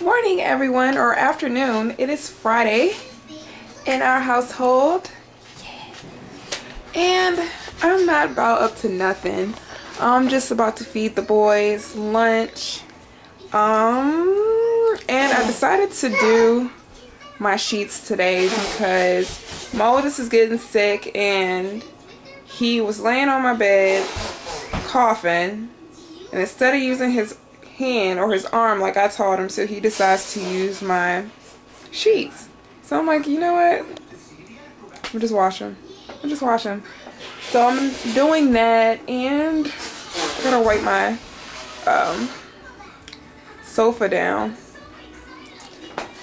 Morning everyone, or afternoon. It is Friday in our household and I'm not about up to nothing. I'm just about to feed the boys lunch and I decided to do my sheets today because my oldest is getting sick and he was laying on my bed coughing, and instead of using his hand or his arm like I taught him, so he decides to use my sheets. So I'm like, you know what, we'll just wash them. We'll just wash them. So I'm doing that, and I'm gonna wipe my sofa down.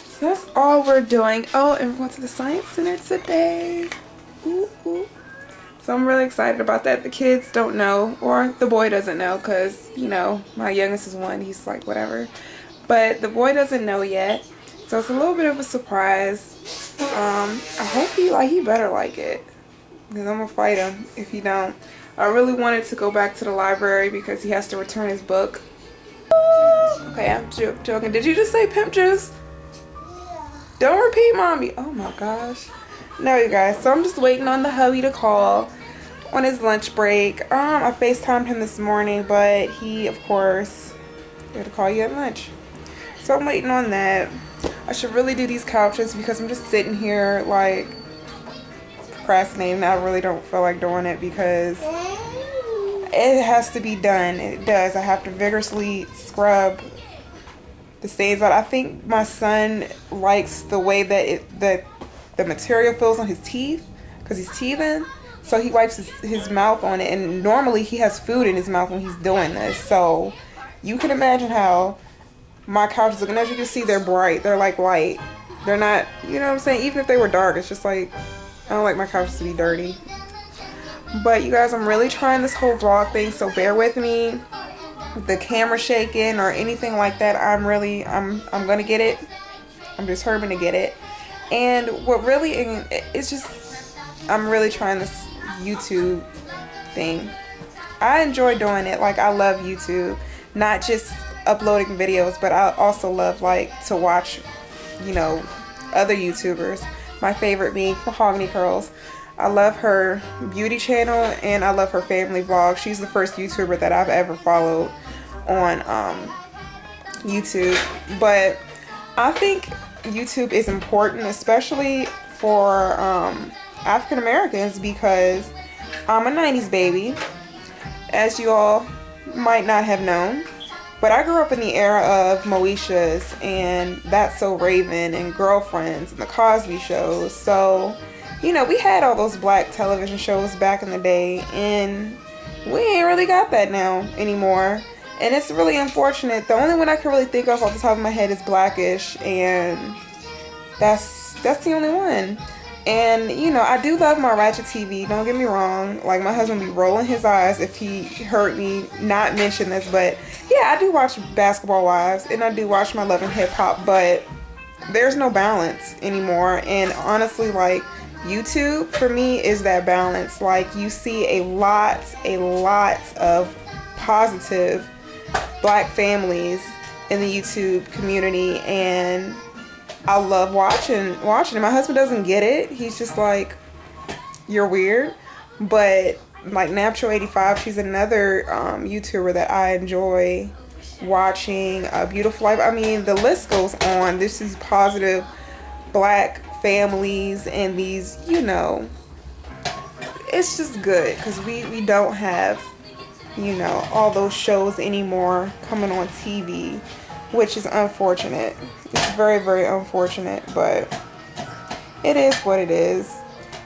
So that's all we're doing. Oh, and we're going to the Science Center today. Ooh, ooh. So I'm really excited about that. The kids don't know, or the boy doesn't know, because, you know, my youngest is one. He's like, whatever. But the boy doesn't know yet. So it's a little bit of a surprise. I hope he better like it, because I'm going to fight him if he don't. I really wanted to go back to the library because he has to return his book. Okay, I'm joking. Did you just say pimp juice? Don't repeat, mommy. Oh, my gosh. No, you guys. So I'm just waiting on the hubby to call on his lunch break. I FaceTimed him this morning, but he, of course, got to call you at lunch. So I'm waiting on that. I should really do these couches because I'm just sitting here, like, procrastinating. I really don't feel like doing it because it has to be done. It does. I have to vigorously scrub the stains out. I think my son likes the way that the material feels on his teeth because he's teething, so he wipes his mouth on it, and normally he has food in his mouth when he's doing this. So you can imagine how my couches look, and as you can see, they're bright, they're like light, they're not, you know what I'm saying, even if they were dark, it's just like I don't like my couches to be dirty. But you guys, I'm really trying this whole vlog thing, so bear with me. The camera shaking or anything like that, I'm gonna get it. I'm just hoping to get it. And what really, it's just, I'm really trying this YouTube thing. I enjoy doing it. Like, I love YouTube, not just uploading videos, but I also love, like, to watch, you know, other YouTubers. My favorite being Mahogany Curls. I love her beauty channel and I love her family vlog. She's the first YouTuber that I've ever followed on YouTube. But I think YouTube is important, especially for African Americans, because I'm a 90s baby, as you all might not have known, but I grew up in the era of Moesha's and That's So Raven and Girlfriends and the Cosby shows. So, you know, we had all those black television shows back in the day, and we ain't really got that now anymore. And it's really unfortunate. The only one I can really think of off the top of my head is Blackish, and that's the only one. And, you know, I do love my ratchet TV, don't get me wrong. Like, my husband would be rolling his eyes if he heard me not mention this, but yeah, I do watch Basketball Wives and I do watch my Love and Hip Hop, but there's no balance anymore. And honestly, like, YouTube for me is that balance. Like, you see a lot of positive black families in the YouTube community, and I love watching it. My husband doesn't get it. He's just like, you're weird. But like NapTro85, she's another YouTuber that I enjoy watching. A Beautiful Life. I mean, the list goes on. This is positive black families, and these, you know, it's just good because we don't have, you know, all those shows anymore coming on TV, which is unfortunate. It's very, very unfortunate, but it is what it is.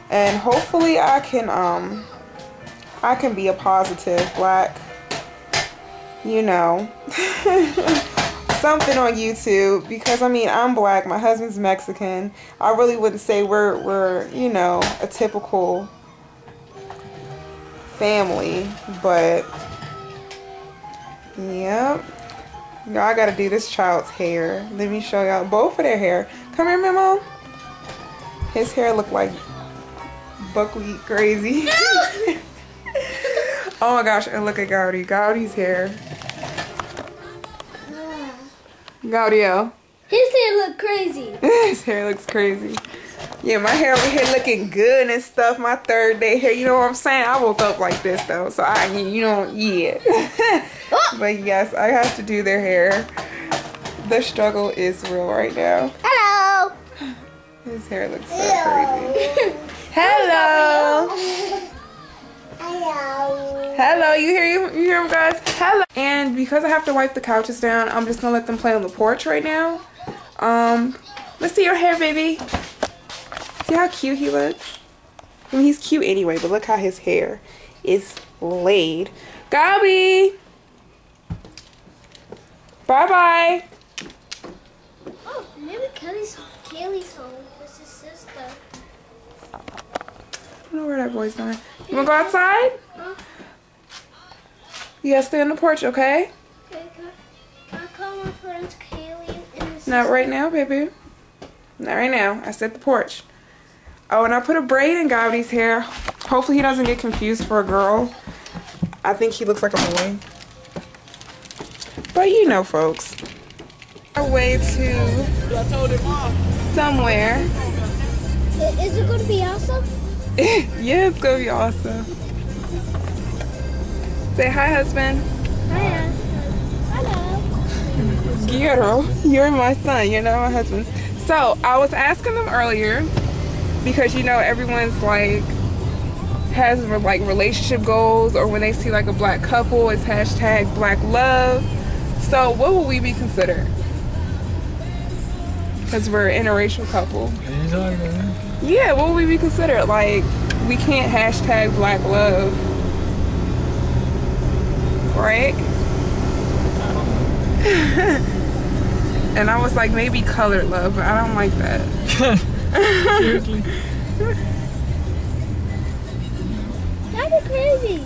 And hopefully I can be a positive black, you know, something on YouTube, because I mean, I'm black, my husband's Mexican. I really wouldn't say we're you know, a typical family, but yep. Y'all, I gotta do this child's hair. Let me show y'all both of their hair. Come here, Memo. His hair looked like buckwheat crazy. No! Oh my gosh, and look at Gaudi's hair. Gaudio. hair look crazy. His hair looks crazy. Yeah, my hair over here looking good and stuff. My third day hair. You know what I'm saying? I woke up like this though, so I, you know, yeah. But yes, I have to do their hair. The struggle is real right now. Hello. His hair looks so crazy. Hello. Hello. Hello. You hear him, guys? Hello. And because I have to wipe the couches down, I'm just gonna let them play on the porch right now. Let's see your hair, baby. See how cute he looks? I mean, he's cute anyway, but look how his hair is laid. Gobby! Bye-bye! Oh, maybe Kelly's home with his sister. I don't know where that boy's going. You wanna go outside? Huh? You gotta stay on the porch, okay? Okay, can I call my friends Kelly and his sister? Not right now, baby. Not right now. I said the porch. Oh, and I put a braid in Gobby's hair. Hopefully he doesn't get confused for a girl. I think he looks like a boy. But you know, folks. Our way to somewhere. Is it going to be awesome? Yeah, it's going to be awesome. Say hi, husband. Hi, husband. Hello. Giro, you're my son. You're not my husband. So, I was asking them earlier, because you know everyone's like has like relationship goals, or when they see like a black couple it's hashtag black love. So what would we be considered? Because we're an interracial couple. Yeah, what would we be considered? Like we can't hashtag black love, right? And I was like, maybe colored love, but I don't like that. Seriously. That'd be crazy.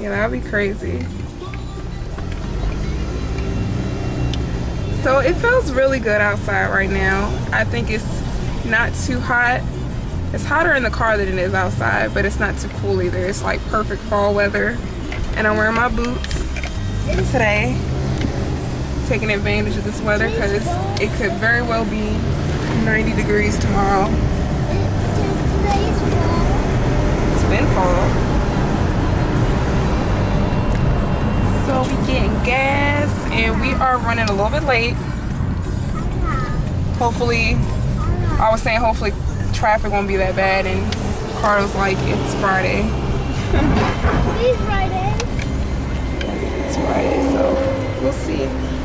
Yeah, that'd be crazy. So it feels really good outside right now. I think it's not too hot. It's hotter in the car than it is outside, but it's not too cool either. It's like perfect fall weather. And I'm wearing my boots today, taking advantage of this weather because it could very well be 90 degrees tomorrow. Today's fall. It's been fall. So we getting gas and we are running a little bit late. Hopefully, I was saying hopefully traffic won't be that bad, and Carlos like it's Friday. It is Friday. Yes, it's Friday, so we'll see.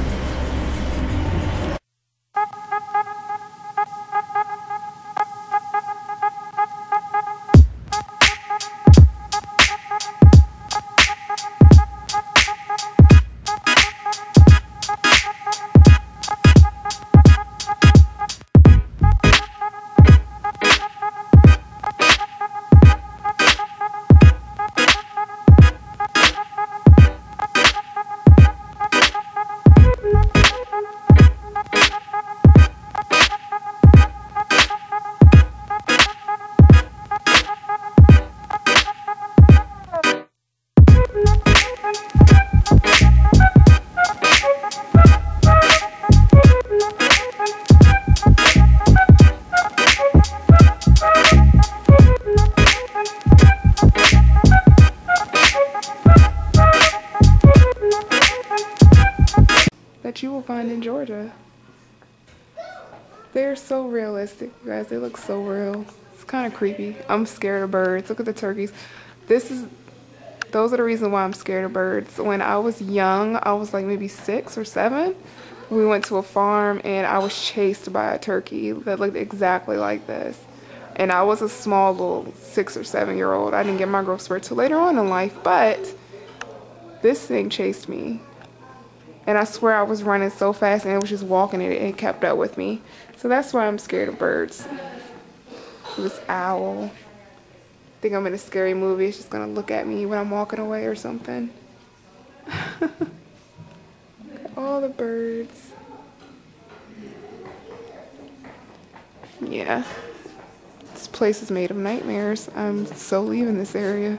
They're so realistic, you guys. They look so real. It's kind of creepy. I'm scared of birds. Look at the turkeys. Those are the reason why I'm scared of birds. When I was young, I was like maybe 6 or 7. We went to a farm and I was chased by a turkey that looked exactly like this. And I was a small little 6 or 7 year old. I didn't get my growth spurt till later on in life, but this thing chased me. And I swear I was running so fast and it was just walking and it kept up with me. So that's why I'm scared of birds. This owl. I think I'm in a scary movie. It's just gonna look at me when I'm walking away or something. All the birds. Yeah. This place is made of nightmares. I'm so leaving this area.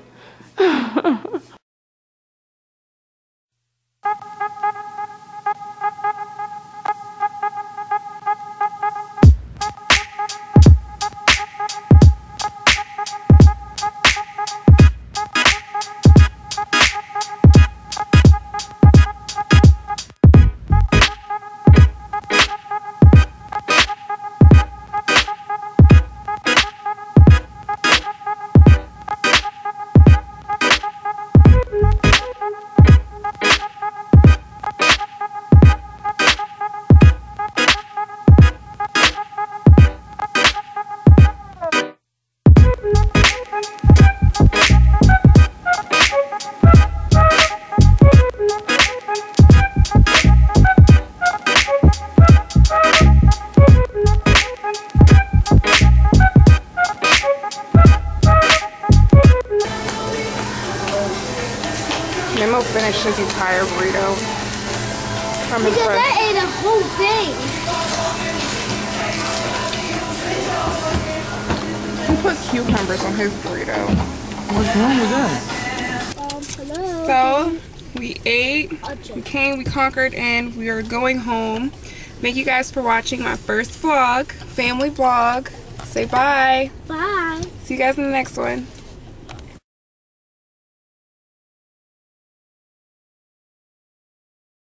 finished his entire burrito. I'm impressed. Because I ate a whole thing. He put cucumbers on his burrito. What's wrong with that? Hello. So we ate, we came, we conquered, and we are going home. Thank you guys for watching my first vlog, family vlog. Say bye. Bye. See you guys in the next one.